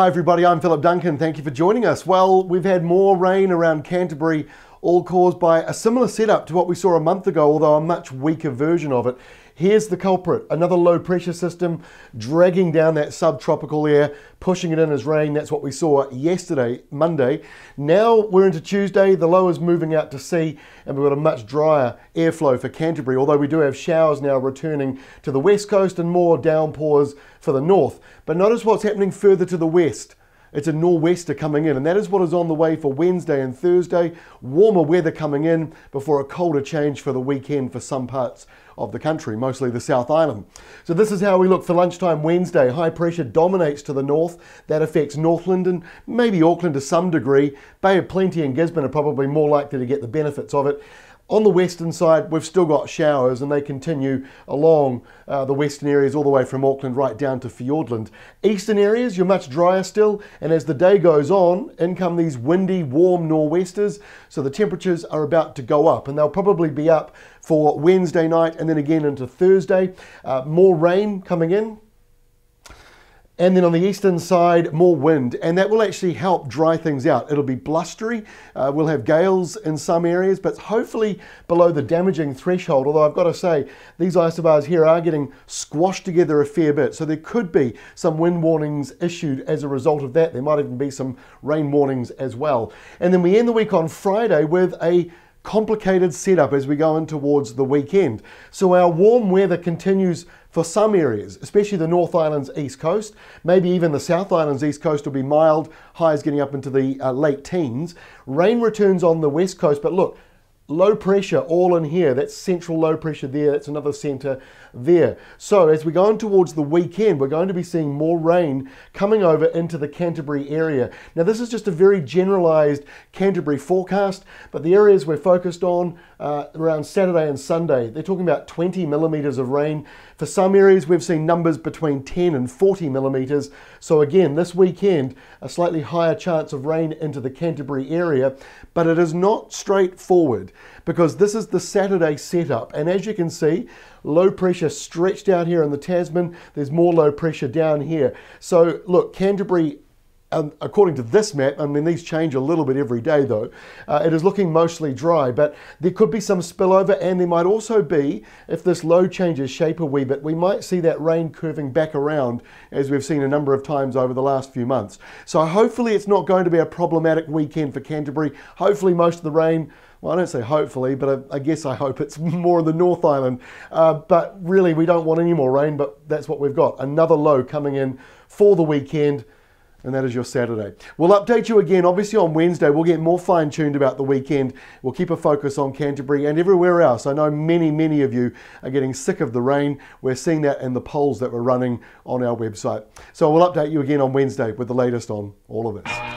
Hi everybody, I'm Philip Duncan. Thank you for joining us. Well, we've had more rain around Canterbury, all caused by a similar setup to what we saw a month ago, although a much weaker version of it. Here's the culprit, another low pressure system dragging down that subtropical air, pushing it in as rain. That's what we saw yesterday, Monday. Now we're into Tuesday, the low is moving out to sea, and we've got a much drier airflow for Canterbury, although we do have showers now returning to the west coast and more downpours for the north. But notice what's happening further to the west. It's a nor'wester coming in, and that is what is on the way for Wednesday and Thursday. Warmer weather coming in before a colder change for the weekend for some parts of the country, mostly the South Island. So this is how we look for lunchtime Wednesday. High pressure dominates to the north. That affects Northland and maybe Auckland to some degree. Bay of Plenty and Gisborne are probably more likely to get the benefits of it. On the western side, we've still got showers, and they continue along the western areas all the way from Auckland right down to Fiordland. Eastern areas, you're much drier still, and as the day goes on, in come these windy, warm nor'westers, so the temperatures are about to go up, and they'll probably be up for Wednesday night and then again into Thursday. More rain coming in. And then on the eastern side, more wind, and that will actually help dry things out. It'll be blustery, we'll have gales in some areas, but hopefully below the damaging threshold, although I've got to say, these isobars here are getting squashed together a fair bit, so there could be some wind warnings issued as a result of that. There might even be some rain warnings as well. And then we end the week on Friday with a complicated setup as we go in towards the weekend. So our warm weather continues for some areas, especially the North Island's east coast. Maybe even the South Island's east coast will be mild, highs getting up into the late teens. Rain returns on the west coast, but look, low pressure all in here. That's central low pressure there, that's another centre there. So as we go on towards the weekend, we're going to be seeing more rain coming over into the Canterbury area. Now this is just a very generalised Canterbury forecast, but the areas we're focused on around Saturday and Sunday, they're talking about 20 millimetres of rain. For some areas we've seen numbers between 10 and 40 millimetres. So again, this weekend, a slightly higher chance of rain into the Canterbury area, but it is not straightforward, because this is the Saturday setup, and as you can see, low pressure stretched out here in the Tasman, there's more low pressure down here. So look, Canterbury, according to this map, I mean these change a little bit every day though, it is looking mostly dry, but there could be some spillover, and there might also be, if this low changes shape a wee bit, we might see that rain curving back around as we've seen a number of times over the last few months. So hopefully it's not going to be a problematic weekend for Canterbury. Hopefully most of the rain, well, I don't say hopefully, but I guess I hope it's more in the North Island. But really, we don't want any more rain, but that's what we've got. Another low coming in for the weekend, and that is your Saturday. We'll update you again, obviously, on Wednesday. We'll get more fine-tuned about the weekend. We'll keep a focus on Canterbury and everywhere else. I know many, many of you are getting sick of the rain. We're seeing that in the polls that we're running on our website. So we'll update you again on Wednesday with the latest on all of this.